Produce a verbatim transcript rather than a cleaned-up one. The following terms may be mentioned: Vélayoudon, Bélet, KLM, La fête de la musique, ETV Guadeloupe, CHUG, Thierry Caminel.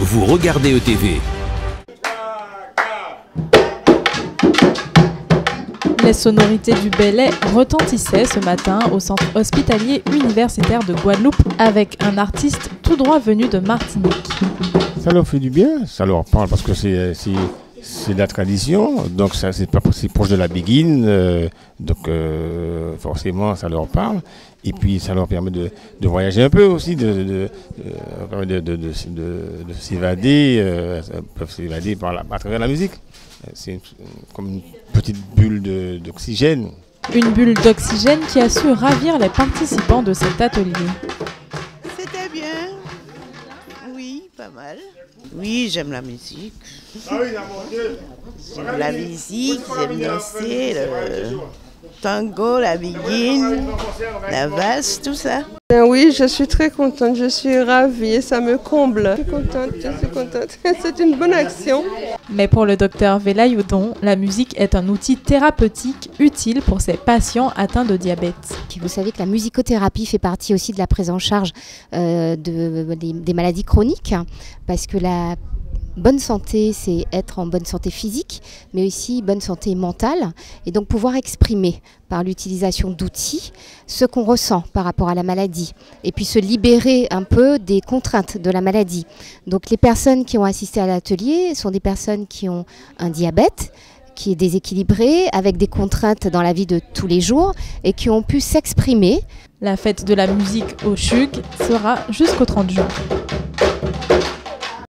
Vous regardez E T V. Les sonorités du Bélet retentissaient ce matin au centre hospitalier universitaire de Guadeloupe avec un artiste tout droit venu de Martinique. Ça leur fait du bien, ça leur parle parce que c'est c'est la tradition, donc ça c'est proche de la béguine, euh, donc euh, forcément ça leur parle et puis ça leur permet de, de voyager un peu aussi, de, de, de, de, de, de, de s'évader, euh, peuvent s'évader par la, à travers la musique. C'est comme une petite bulle d'oxygène. Une bulle d'oxygène qui a su ravir les participants de cet atelier. C'était bien. Oui, pas mal. Oui, j'aime la musique. J'aime la musique, j'aime danser, le tango, la béguine, la valse, tout ça. Oui, je suis très contente, je suis ravie et ça me comble. Je suis contente, je suis contente. C'est une bonne action. Mais pour le docteur Vélayoudon, la musique est un outil thérapeutique utile pour ses patients atteints de diabète. Vous savez que la musicothérapie fait partie aussi de la prise en charge euh, de, des, des maladies chroniques, parce que la bonne santé, c'est être en bonne santé physique, mais aussi bonne santé mentale, et donc pouvoir exprimer par l'utilisation d'outils ce qu'on ressent par rapport à la maladie, et puis se libérer un peu des contraintes de la maladie. Donc les personnes qui ont assisté à l'atelier sont des personnes qui ont un diabète, qui est déséquilibré, avec des contraintes dans la vie de tous les jours, et qui ont pu s'exprimer. La fête de la musique au C H U G sera jusqu'au trente juin.